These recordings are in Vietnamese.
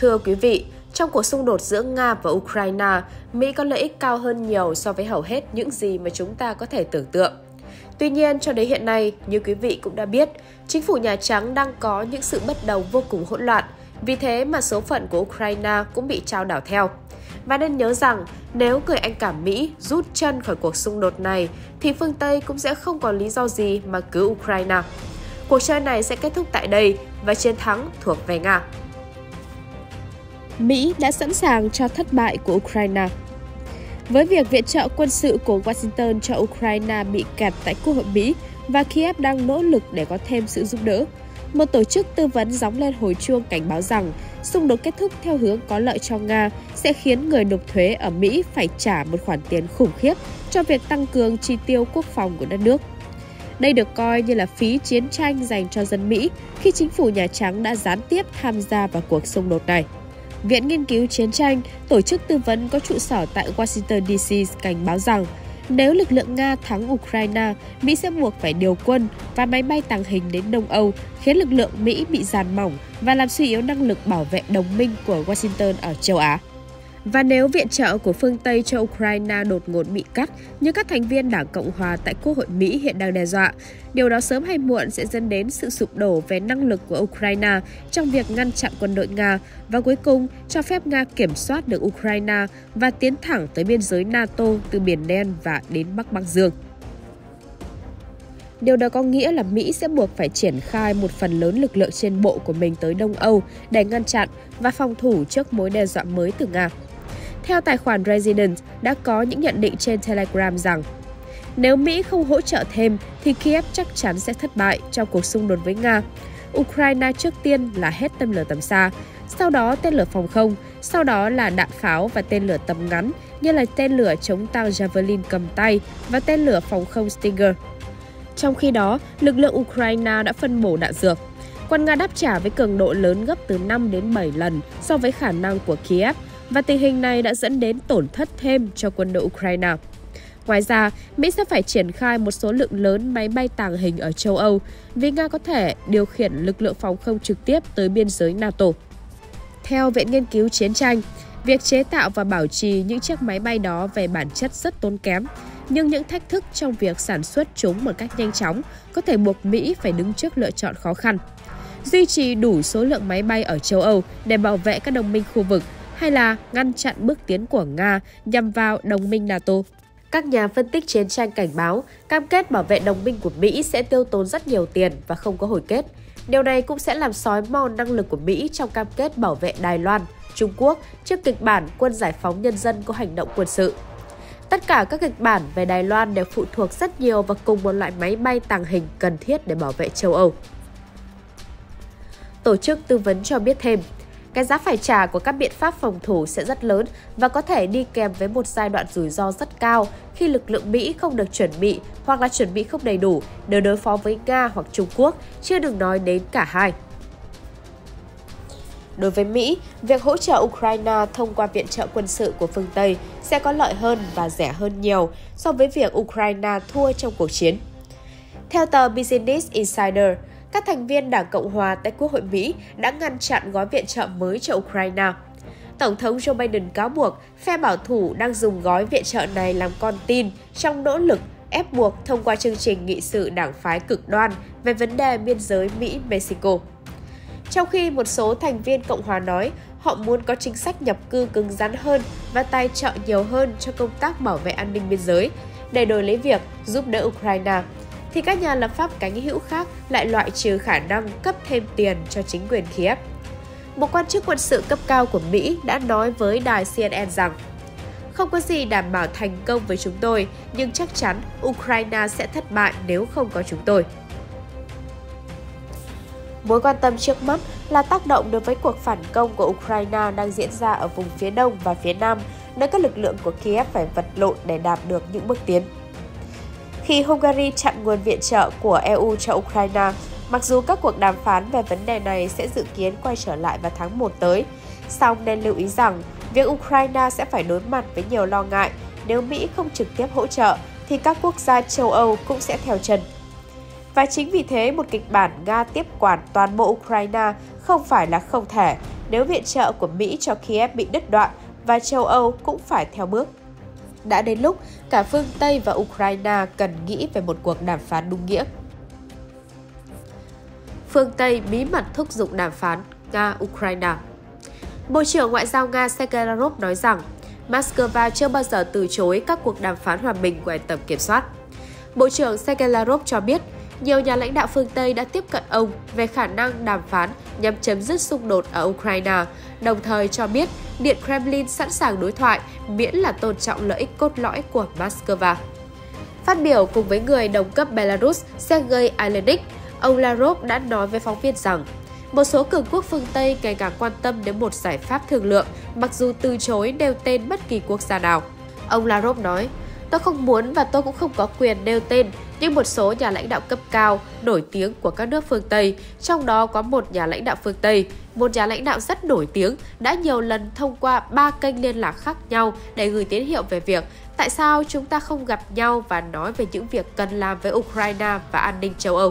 Thưa quý vị, trong cuộc xung đột giữa Nga và Ukraina, Mỹ có lợi ích cao hơn nhiều so với hầu hết những gì mà chúng ta có thể tưởng tượng. Tuy nhiên, cho đến hiện nay, như quý vị cũng đã biết, chính phủ Nhà Trắng đang có những sự bất đồng vô cùng hỗn loạn, vì thế mà số phận của Ukraina cũng bị chao đảo theo. Và nên nhớ rằng, nếu người anh cả Mỹ rút chân khỏi cuộc xung đột này, thì phương Tây cũng sẽ không có lý do gì mà cứu Ukraina. Cuộc chơi này sẽ kết thúc tại đây và chiến thắng thuộc về Nga. Mỹ đã sẵn sàng cho thất bại của Ukraina. Với việc viện trợ quân sự của Washington cho Ukraina bị kẹp tại Quốc hội Mỹ và Kiev đang nỗ lực để có thêm sự giúp đỡ, một tổ chức tư vấn gióng lên hồi chuông cảnh báo rằng xung đột kết thúc theo hướng có lợi cho Nga sẽ khiến người nộp thuế ở Mỹ phải trả một khoản tiền khủng khiếp cho việc tăng cường chi tiêu quốc phòng của đất nước. Đây được coi như là phí chiến tranh dành cho dân Mỹ khi chính phủ Nhà Trắng đã gián tiếp tham gia vào cuộc xung đột này. Viện Nghiên cứu Chiến tranh, tổ chức tư vấn có trụ sở tại Washington DC cảnh báo rằng nếu lực lượng Nga thắng Ukraina, Mỹ sẽ buộc phải điều quân và máy bay tàng hình đến Đông Âu, khiến lực lượng Mỹ bị dàn mỏng và làm suy yếu năng lực bảo vệ đồng minh của Washington ở châu Á. Và nếu viện trợ của phương Tây cho Ukraina đột ngột bị cắt như các thành viên Đảng Cộng Hòa tại Quốc hội Mỹ hiện đang đe dọa, điều đó sớm hay muộn sẽ dẫn đến sự sụp đổ về năng lực của Ukraina trong việc ngăn chặn quân đội Nga và cuối cùng cho phép Nga kiểm soát được Ukraina và tiến thẳng tới biên giới NATO từ Biển Đen và đến Bắc Băng Dương. Điều đó có nghĩa là Mỹ sẽ buộc phải triển khai một phần lớn lực lượng trên bộ của mình tới Đông Âu để ngăn chặn và phòng thủ trước mối đe dọa mới từ Nga. Theo tài khoản Resident đã có những nhận định trên Telegram rằng nếu Mỹ không hỗ trợ thêm thì Kiev chắc chắn sẽ thất bại trong cuộc xung đột với Nga. Ukraina trước tiên là hết tên lửa tầm xa, sau đó tên lửa phòng không, sau đó là đạn pháo và tên lửa tầm ngắn như là tên lửa chống tăng Javelin cầm tay và tên lửa phòng không Stinger. Trong khi đó, lực lượng Ukraina đã phân bổ đạn dược. Quân Nga đáp trả với cường độ lớn gấp từ 5 đến 7 lần so với khả năng của Kiev, và tình hình này đã dẫn đến tổn thất thêm cho quân đội Ukraina. Ngoài ra, Mỹ sẽ phải triển khai một số lượng lớn máy bay tàng hình ở châu Âu vì Nga có thể điều khiển lực lượng phòng không trực tiếp tới biên giới NATO. Theo Viện Nghiên cứu Chiến tranh, việc chế tạo và bảo trì những chiếc máy bay đó về bản chất rất tốn kém, nhưng những thách thức trong việc sản xuất chúng một cách nhanh chóng có thể buộc Mỹ phải đứng trước lựa chọn khó khăn. Duy trì đủ số lượng máy bay ở châu Âu để bảo vệ các đồng minh khu vực, hay là ngăn chặn bước tiến của Nga nhằm vào đồng minh NATO. Các nhà phân tích chiến tranh cảnh báo, cam kết bảo vệ đồng minh của Mỹ sẽ tiêu tốn rất nhiều tiền và không có hồi kết. Điều này cũng sẽ làm xói mòn năng lực của Mỹ trong cam kết bảo vệ Đài Loan, Trung Quốc trước kịch bản quân giải phóng nhân dân có hành động quân sự. Tất cả các kịch bản về Đài Loan đều phụ thuộc rất nhiều vào cùng một loại máy bay tàng hình cần thiết để bảo vệ châu Âu. Tổ chức tư vấn cho biết thêm, cái giá phải trả của các biện pháp phòng thủ sẽ rất lớn và có thể đi kèm với một giai đoạn rủi ro rất cao khi lực lượng Mỹ không được chuẩn bị hoặc là chuẩn bị không đầy đủ để đối phó với Nga hoặc Trung Quốc, chưa đừng nói đến cả hai. Đối với Mỹ, việc hỗ trợ Ukraina thông qua viện trợ quân sự của phương Tây sẽ có lợi hơn và rẻ hơn nhiều so với việc Ukraina thua trong cuộc chiến. Theo tờ Business Insider, các thành viên Đảng Cộng Hòa tại Quốc hội Mỹ đã ngăn chặn gói viện trợ mới cho Ukraina. Tổng thống Joe Biden cáo buộc phe bảo thủ đang dùng gói viện trợ này làm con tin trong nỗ lực ép buộc thông qua chương trình nghị sự đảng phái cực đoan về vấn đề biên giới Mỹ-Mexico. Trong khi một số thành viên Cộng Hòa nói họ muốn có chính sách nhập cư cứng rắn hơn và tài trợ nhiều hơn cho công tác bảo vệ an ninh biên giới để đổi lấy việc giúp đỡ Ukraina, thì các nhà lập pháp cánh hữu khác lại loại trừ khả năng cấp thêm tiền cho chính quyền Kiev. Một quan chức quân sự cấp cao của Mỹ đã nói với đài CNN rằng không có gì đảm bảo thành công với chúng tôi, nhưng chắc chắn Ukraina sẽ thất bại nếu không có chúng tôi. Mối quan tâm trước mắt là tác động đối với cuộc phản công của Ukraina đang diễn ra ở vùng phía đông và phía nam, nơi các lực lượng của Kiev phải vật lộn để đạt được những bước tiến. Khi Hungary chặn nguồn viện trợ của EU cho Ukraina, mặc dù các cuộc đàm phán về vấn đề này sẽ dự kiến quay trở lại vào tháng 1 tới, song nên lưu ý rằng việc Ukraina sẽ phải đối mặt với nhiều lo ngại nếu Mỹ không trực tiếp hỗ trợ thì các quốc gia châu Âu cũng sẽ theo chân. Và chính vì thế, một kịch bản Nga tiếp quản toàn bộ Ukraina không phải là không thể nếu viện trợ của Mỹ cho Kiev bị đứt đoạn và châu Âu cũng phải theo bước. Đã đến lúc cả phương Tây và Ukraina cần nghĩ về một cuộc đàm phán đúng nghĩa. Phương Tây bí mật thúc giục đàm phán Nga-Ukraina. Bộ trưởng Ngoại giao Nga Sergei Lavrov nói rằng Moscow chưa bao giờ từ chối các cuộc đàm phán hòa bình ngoài tầm kiểm soát. Bộ trưởng Sergei Lavrov cho biết nhiều nhà lãnh đạo phương Tây đã tiếp cận ông về khả năng đàm phán nhằm chấm dứt xung đột ở Ukraina, đồng thời cho biết Điện Kremlin sẵn sàng đối thoại miễn là tôn trọng lợi ích cốt lõi của Moscow. Phát biểu cùng với người đồng cấp Belarus Sergei Ilyich, ông Lavrov đã nói với phóng viên rằng một số cường quốc phương Tây ngày càng quan tâm đến một giải pháp thương lượng mặc dù từ chối nêu tên bất kỳ quốc gia nào. Ông Lavrov nói, tôi không muốn và tôi cũng không có quyền nêu tên, nhưng một số nhà lãnh đạo cấp cao nổi tiếng của các nước phương Tây, trong đó có một nhà lãnh đạo phương Tây, một nhà lãnh đạo rất nổi tiếng đã nhiều lần thông qua 3 kênh liên lạc khác nhau để gửi tín hiệu về việc tại sao chúng ta không gặp nhau và nói về những việc cần làm với Ukraina và an ninh châu Âu.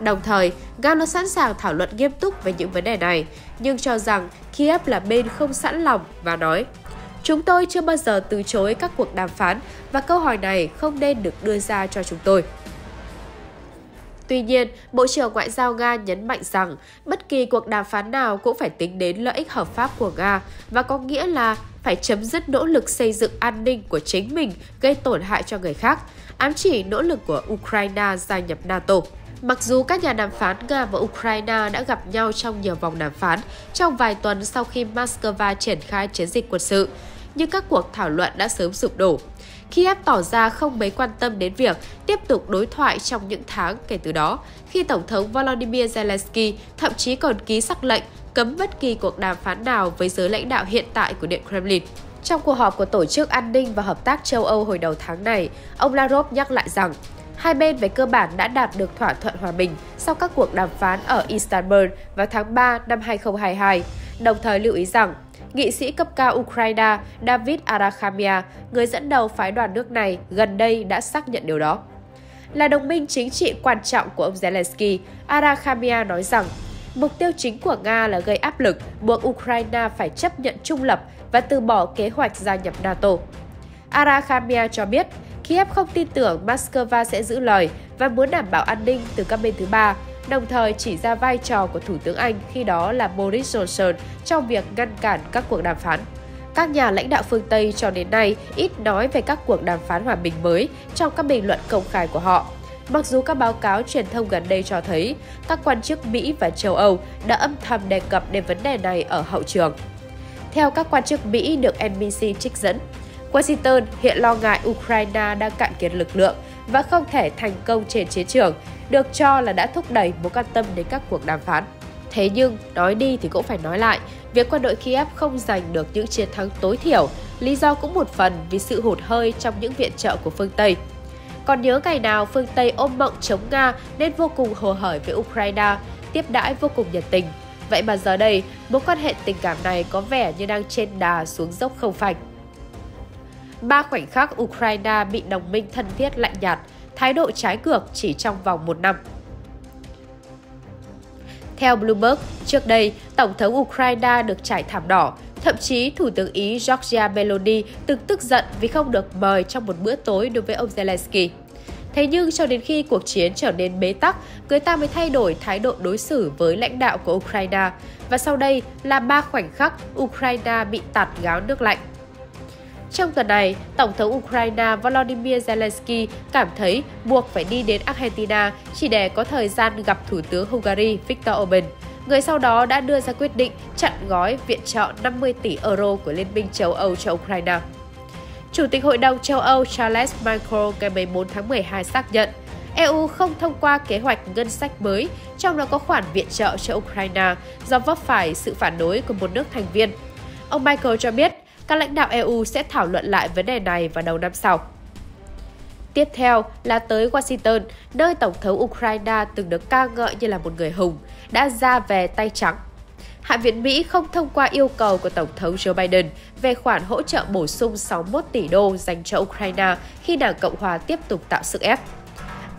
Đồng thời, Nga luôn sẵn sàng thảo luận nghiêm túc về những vấn đề này, nhưng cho rằng Kiev là bên không sẵn lòng và nói chúng tôi chưa bao giờ từ chối các cuộc đàm phán và câu hỏi này không nên được đưa ra cho chúng tôi. Tuy nhiên, Bộ trưởng Ngoại giao Nga nhấn mạnh rằng bất kỳ cuộc đàm phán nào cũng phải tính đến lợi ích hợp pháp của Nga và có nghĩa là phải chấm dứt nỗ lực xây dựng an ninh của chính mình gây tổn hại cho người khác, ám chỉ nỗ lực của Ukraina gia nhập NATO. Mặc dù các nhà đàm phán Nga và Ukraina đã gặp nhau trong nhiều vòng đàm phán trong vài tuần sau khi Moscow triển khai chiến dịch quân sự, nhưng các cuộc thảo luận đã sớm sụp đổ. Kiev tỏ ra không mấy quan tâm đến việc tiếp tục đối thoại trong những tháng kể từ đó, khi Tổng thống Volodymyr Zelensky thậm chí còn ký sắc lệnh cấm bất kỳ cuộc đàm phán nào với giới lãnh đạo hiện tại của Điện Kremlin. Trong cuộc họp của Tổ chức An ninh và Hợp tác châu Âu hồi đầu tháng này, ông Lavrov nhắc lại rằng hai bên về cơ bản đã đạt được thỏa thuận hòa bình sau các cuộc đàm phán ở Istanbul vào tháng 3 năm 2022, đồng thời lưu ý rằng nghị sĩ cấp cao Ukraina David Arakhamia, người dẫn đầu phái đoàn nước này, gần đây đã xác nhận điều đó. Là đồng minh chính trị quan trọng của ông Zelensky, Arakhamia nói rằng mục tiêu chính của Nga là gây áp lực buộc Ukraina phải chấp nhận trung lập và từ bỏ kế hoạch gia nhập NATO. Arakhamia cho biết Kiev không tin tưởng Moscow sẽ giữ lời và muốn đảm bảo an ninh từ các bên thứ ba, đồng thời chỉ ra vai trò của Thủ tướng Anh khi đó là Boris Johnson trong việc ngăn cản các cuộc đàm phán. Các nhà lãnh đạo phương Tây cho đến nay ít nói về các cuộc đàm phán hòa bình mới trong các bình luận công khai của họ. Mặc dù các báo cáo truyền thông gần đây cho thấy các quan chức Mỹ và châu Âu đã âm thầm đề cập đến vấn đề này ở hậu trường. Theo các quan chức Mỹ được NBC trích dẫn, Washington hiện lo ngại Ukraina đang cạn kiệt lực lượng và không thể thành công trên chiến trường, được cho là đã thúc đẩy mối quan tâm đến các cuộc đàm phán. Thế nhưng, nói đi thì cũng phải nói lại, việc quân đội Kiev không giành được những chiến thắng tối thiểu, lý do cũng một phần vì sự hụt hơi trong những viện trợ của phương Tây. Còn nhớ ngày nào phương Tây ôm mộng chống Nga nên vô cùng hồ hởi với Ukraina, tiếp đãi vô cùng nhiệt tình. Vậy mà giờ đây, mối quan hệ tình cảm này có vẻ như đang trên đà xuống dốc không phanh. 3 khoảnh khắc Ukraina bị đồng minh thân thiết lạnh nhạt, thái độ trái ngược chỉ trong vòng 1 năm. Theo Bloomberg, trước đây, Tổng thống Ukraina được trải thảm đỏ, thậm chí Thủ tướng Ý Giorgia Meloni từng tức giận vì không được mời trong một bữa tối đối với ông Zelensky. Thế nhưng cho đến khi cuộc chiến trở nên bế tắc, người ta mới thay đổi thái độ đối xử với lãnh đạo của Ukraina, và sau đây là 3 khoảnh khắc Ukraina bị tạt gáo nước lạnh. Trong tuần này, Tổng thống Ukraina Volodymyr Zelensky cảm thấy buộc phải đi đến Argentina chỉ để có thời gian gặp Thủ tướng Hungary Viktor Orbán, người sau đó đã đưa ra quyết định chặn gói viện trợ 50 tỷ euro của Liên minh châu Âu cho Ukraina. Chủ tịch Hội đồng châu Âu Charles Michel ngày 14 tháng 12 xác nhận EU không thông qua kế hoạch ngân sách mới, trong đó có khoản viện trợ cho Ukraina do vấp phải sự phản đối của một nước thành viên. Ông Michel cho biết, các lãnh đạo EU sẽ thảo luận lại vấn đề này vào đầu năm sau. Tiếp theo là tới Washington, nơi Tổng thống Ukraina từng được ca ngợi như là một người hùng, đã ra về tay trắng. Hạ viện Mỹ không thông qua yêu cầu của Tổng thống Joe Biden về khoản hỗ trợ bổ sung 61 tỷ đô dành cho Ukraina khi Đảng Cộng hòa tiếp tục tạo sức ép.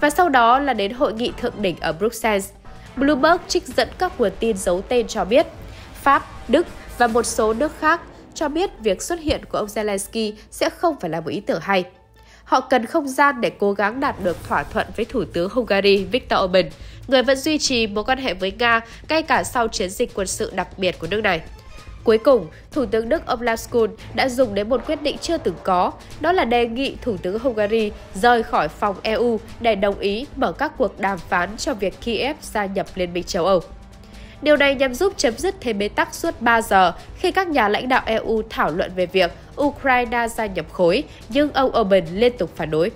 Và sau đó là đến hội nghị thượng đỉnh ở Bruxelles. Bloomberg trích dẫn các nguồn tin giấu tên cho biết, Pháp, Đức và một số nước khác cho biết việc xuất hiện của ông Zelensky sẽ không phải là một ý tưởng hay. Họ cần không gian để cố gắng đạt được thỏa thuận với Thủ tướng Hungary Viktor Orbán, người vẫn duy trì mối quan hệ với Nga ngay cả sau chiến dịch quân sự đặc biệt của nước này. Cuối cùng, Thủ tướng Đức Olaf Scholz đã dùng đến một quyết định chưa từng có, đó là đề nghị Thủ tướng Hungary rời khỏi phòng EU để đồng ý mở các cuộc đàm phán cho việc Kiev gia nhập Liên minh châu Âu. Điều này nhằm giúp chấm dứt thế bế tắc suốt 3 giờ khi các nhà lãnh đạo EU thảo luận về việc Ukraina gia nhập khối, nhưng ông Orbán liên tục phản đối.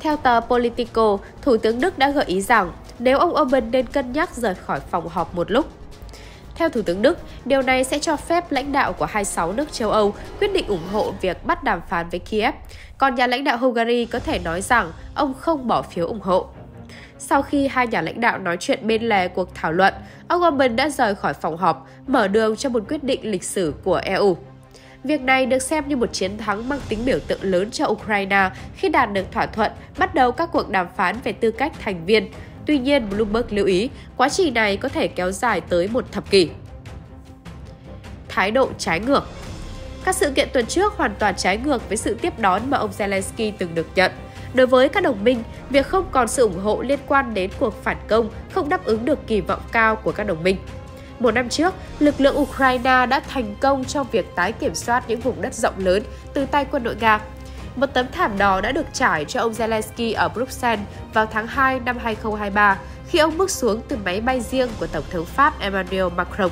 Theo tờ Politico, Thủ tướng Đức đã gợi ý rằng nếu ông Orbán nên cân nhắc rời khỏi phòng họp một lúc. Theo Thủ tướng Đức, điều này sẽ cho phép lãnh đạo của 26 nước châu Âu quyết định ủng hộ việc bắt đàm phán với Kiev, còn nhà lãnh đạo Hungary có thể nói rằng ông không bỏ phiếu ủng hộ. Sau khi hai nhà lãnh đạo nói chuyện bên lề cuộc thảo luận, ông Orbán đã rời khỏi phòng họp, mở đường cho một quyết định lịch sử của EU. Việc này được xem như một chiến thắng mang tính biểu tượng lớn cho Ukraine khi đạt được thỏa thuận bắt đầu các cuộc đàm phán về tư cách thành viên. Tuy nhiên, Bloomberg lưu ý, quá trình này có thể kéo dài tới một thập kỷ. Thái độ trái ngược. Các sự kiện tuần trước hoàn toàn trái ngược với sự tiếp đón mà ông Zelensky từng được nhận. Đối với các đồng minh, việc không còn sự ủng hộ liên quan đến cuộc phản công không đáp ứng được kỳ vọng cao của các đồng minh. Một năm trước, lực lượng Ukraine đã thành công trong việc tái kiểm soát những vùng đất rộng lớn từ tay quân đội Nga. Một tấm thảm đỏ đã được trải cho ông Zelensky ở Bruxelles vào tháng 2 năm 2023 khi ông bước xuống từ máy bay riêng của Tổng thống Pháp Emmanuel Macron.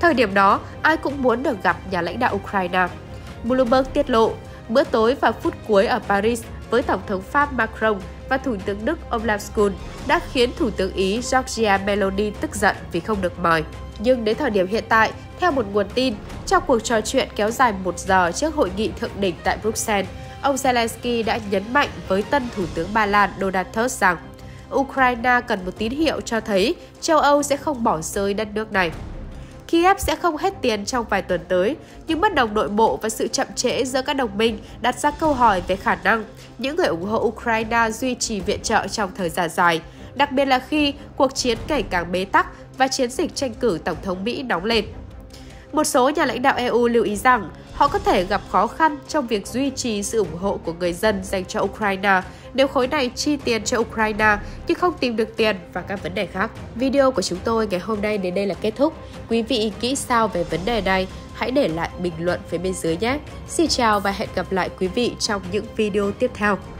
Thời điểm đó, ai cũng muốn được gặp nhà lãnh đạo Ukraine. Bloomberg tiết lộ, bữa tối và phút cuối ở Paris với Tổng thống Pháp Macron và Thủ tướng Đức Olaf Scholz đã khiến Thủ tướng Ý Giorgia Meloni tức giận vì không được mời. Nhưng đến thời điểm hiện tại, theo một nguồn tin, trong cuộc trò chuyện kéo dài 1 giờ trước hội nghị thượng đỉnh tại Bruxelles, ông Zelensky đã nhấn mạnh với tân Thủ tướng Ba Lan Donald Tusk rằng Ukraine cần một tín hiệu cho thấy châu Âu sẽ không bỏ rơi đất nước này. Kiev sẽ không hết tiền trong vài tuần tới, nhưng bất đồng nội bộ và sự chậm trễ giữa các đồng minh đặt ra câu hỏi về khả năng những người ủng hộ Ukraine duy trì viện trợ trong thời gian dài, đặc biệt là khi cuộc chiến ngày càng bế tắc và chiến dịch tranh cử Tổng thống Mỹ nóng lên. Một số nhà lãnh đạo EU lưu ý rằng họ có thể gặp khó khăn trong việc duy trì sự ủng hộ của người dân dành cho Ukraine nếu khối này chi tiền cho Ukraine nhưng không tìm được tiền và các vấn đề khác. Video của chúng tôi ngày hôm nay đến đây là kết thúc. Quý vị nghĩ sao về vấn đề này? Hãy để lại bình luận phía bên dưới nhé! Xin chào và hẹn gặp lại quý vị trong những video tiếp theo!